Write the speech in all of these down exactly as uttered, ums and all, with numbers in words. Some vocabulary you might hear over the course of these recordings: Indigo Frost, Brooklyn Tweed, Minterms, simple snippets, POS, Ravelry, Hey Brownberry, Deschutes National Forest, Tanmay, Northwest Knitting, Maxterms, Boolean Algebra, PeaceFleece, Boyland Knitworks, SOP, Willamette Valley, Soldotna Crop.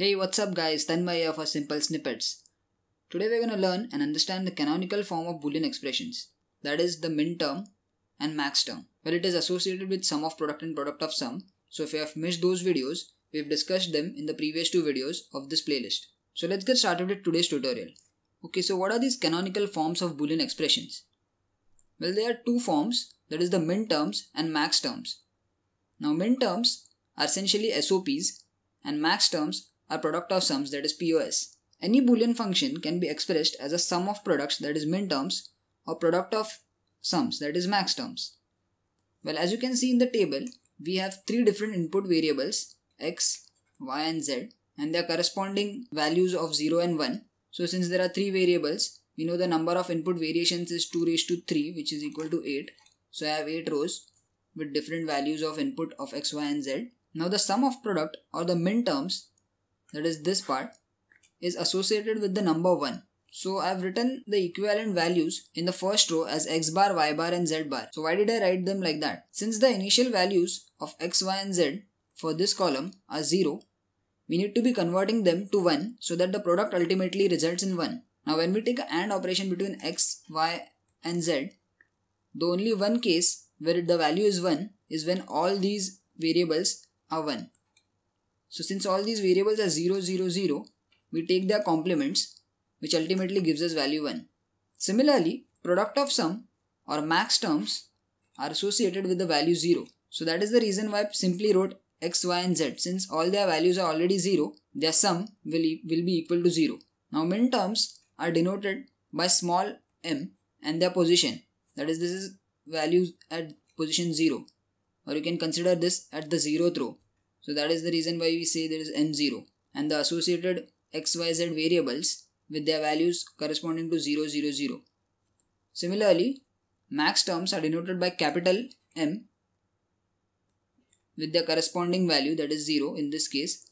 Hey, what's up guys, Tanmay here for Simple Snippets. Today we're going to learn and understand the canonical form of Boolean expressions, that is the min term and max term, where it is associated with sum of product and product of sum. So if you have missed those videos, we've discussed them in the previous two videos of this playlist. So let's get started with today's tutorial. Okay, so what are these canonical forms of Boolean expressions? Well, there are two forms, that is the min terms and max terms. Now min terms are essentially S O Ps and max terms are product of sums, that is P O S. Any Boolean function can be expressed as a sum of products, that is min terms, or product of sums, that is max terms. Well, as you can see in the table, we have three different input variables x, y and z, and their corresponding values of zero and one. So since there are three variables, we know the number of input variations is two raised to three, which is equal to eight. So I have eight rows with different values of input of x, y and z. Now the sum of product or the min terms, that is this part, is associated with the number one. So I have written the equivalent values in the first row as x bar, y bar and z bar. So why did I write them like that? Since the initial values of x, y and z for this column are zero, we need to be converting them to one so that the product ultimately results in one. Now when we take an AND operation between x, y and z, the only one case where the value is one is when all these variables are one. So since all these variables are zero, zero, zero, we take their complements, which ultimately gives us value one. Similarly, product of sum or max terms are associated with the value zero. So that is the reason why I simply wrote x, y and z. Since all their values are already zero, their sum will, e will be equal to zero. Now min terms are denoted by small m and their position. That is, this is values at position zero, or you can consider this at the zeroth row. So that is the reason why we say there is m zero, and the associated x, y, z variables with their values corresponding to zero, zero, zero. Similarly, max terms are denoted by capital M with their corresponding value, that is zero in this case,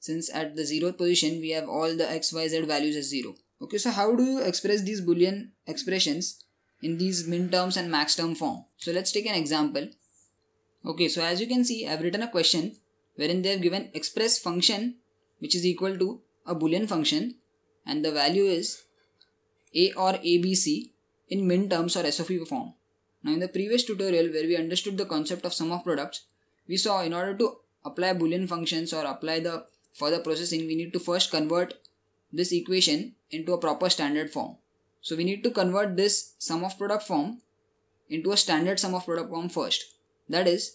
since at the zeroth position we have all the x, y, z values as zero. Okay, so how do you express these Boolean expressions in these min terms and max term form? So let's take an example. Okay, so as you can see, I have written a question wherein they have given express function which is equal to a Boolean function and the value is a or abc in min terms or S O P form. Now in the previous tutorial where we understood the concept of sum of products, we saw in order to apply Boolean functions or apply the further processing, we need to first convert this equation into a proper standard form. So we need to convert this sum of product form into a standard sum of product form first. That is,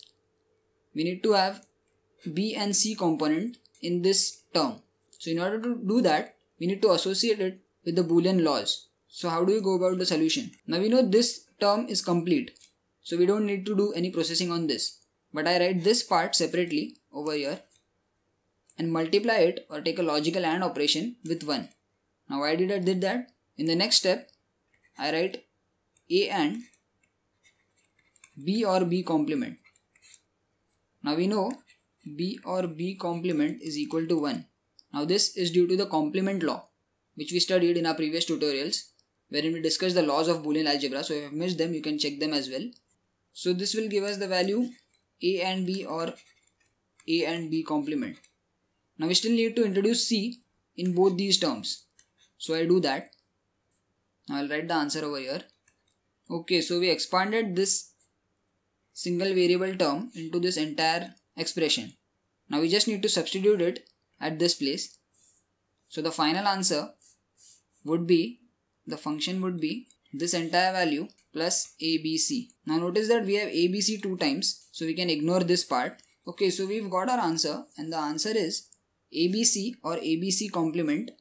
we need to have b and c component in this term. So in order to do that, we need to associate it with the Boolean laws. So how do we go about the solution? Now we know this term is complete, so we don't need to do any processing on this. But I write this part separately over here and multiply it or take a logical AND operation with one. Now why did I did that? In the next step, I write a AND b or b complement. Now we know b or b complement is equal to one. Now this is due to the complement law, which we studied in our previous tutorials, wherein we discussed the laws of Boolean algebra. So if you have missed them, you can check them as well. So this will give us the value a and b or a and b complement. Now we still need to introduce c in both these terms. So I do that. Now I'll write the answer over here. Okay, so we expanded this single variable term into this entire expression. Now we just need to substitute it at this place. So the final answer would be, the function would be this entire value plus abc. Now notice that we have abc two times, so we can ignore this part. Okay, so we've got our answer, and the answer is abc or abc complement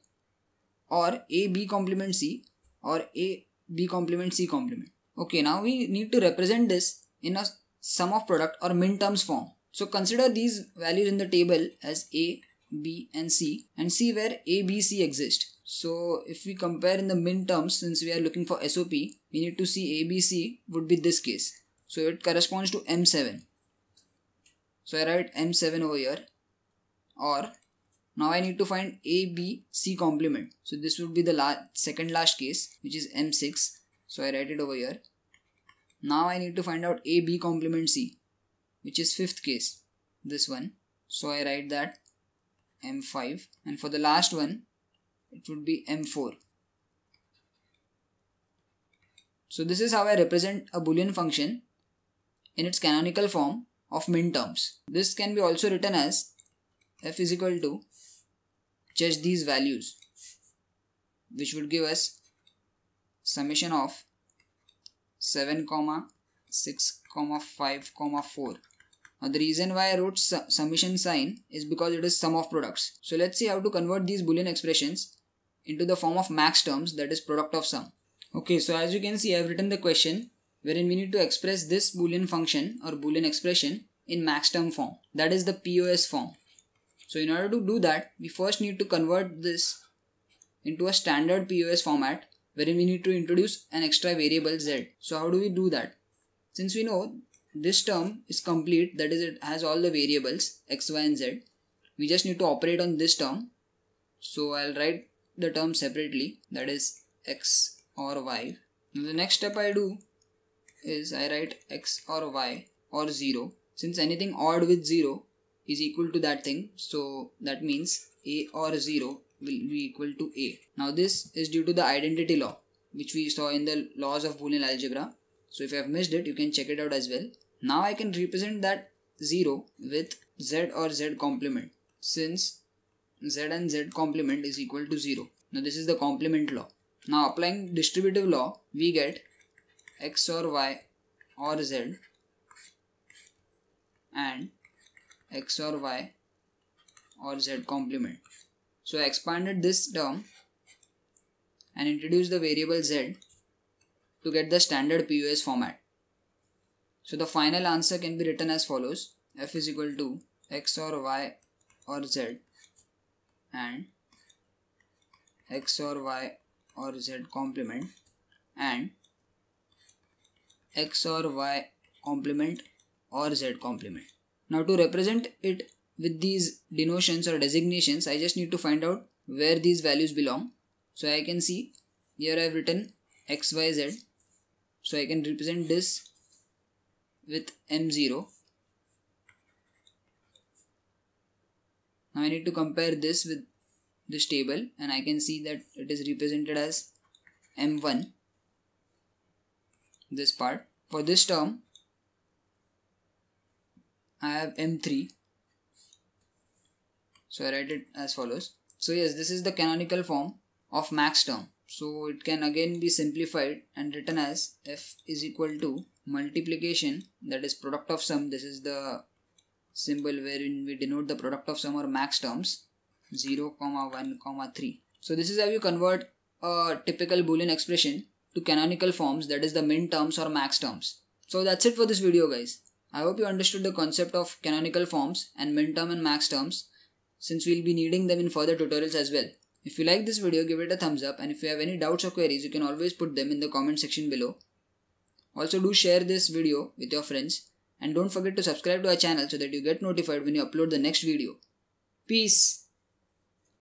or ab complement c or ab complement c complement. Okay, now we need to represent this in a sum of product or min terms form. So consider these values in the table as a, b and c, and see where a, b, c exist. So if we compare in the min terms, since we are looking for S O P, we need to see a, b, c would be this case. So it corresponds to m seven. So I write m seven over here, or now I need to find a, b, c complement. So this would be the last, second last case, which is m six. So I write it over here. Now I need to find out a, b complement c, which is fifth case, this one. So I write that. M five, and for the last one it would be M four. So this is how I represent a Boolean function in its canonical form of minterms. This can be also written as f is equal to just these values, which would give us summation of seven, six, five, four. Now the reason why I wrote su summation sign is because it is sum of products. So let's see how to convert these Boolean expressions into the form of max terms, that is product of sum. Okay, so as you can see, I have written the question wherein we need to express this Boolean function or Boolean expression in max term form, that is the P O S form. So in order to do that, we first need to convert this into a standard P O S format wherein we need to introduce an extra variable z. So how do we do that? Since we know this term is complete, that is it has all the variables x, y and z, we just need to operate on this term. So I'll write the term separately, that is x or y. Now the next step I do is I write x or y or zero, since anything odd with zero is equal to that thing, so that means a or zero will be equal to a. Now this is due to the identity law, which we saw in the laws of Boolean algebra. So if you have missed it, you can check it out as well. Now I can represent that zero with z or z complement, since z and z complement is equal to zero. Now this is the complement law. Now applying distributive law, we get x or y or z and x or y or z complement. So I expanded this term and introduced the variable z to get the standard P O S format. So the final answer can be written as follows: f is equal to x or y or z and x or y or z complement and x or y complement or z complement. Now to represent it with these denotions or designations, I just need to find out where these values belong. So I can see here I have written x, y, z. So I can represent this with m zero. Now I need to compare this with this table, and I can see that it is represented as m one, this part. For this term I have m three. So I write it as follows. So yes, this is the canonical form of max term. So it can again be simplified and written as f is equal to multiplication, that is product of sum. This is the symbol wherein we denote the product of sum or max terms, zero, one, three. So this is how you convert a typical Boolean expression to canonical forms, that is the min terms or max terms. So that's it for this video, guys. I hope you understood the concept of canonical forms and min term and max terms, since we will be needing them in further tutorials as well. If you like this video, give it a thumbs up, and if you have any doubts or queries, you can always put them in the comment section below. Also, do share this video with your friends, and don't forget to subscribe to our channel so that you get notified when you upload the next video. Peace!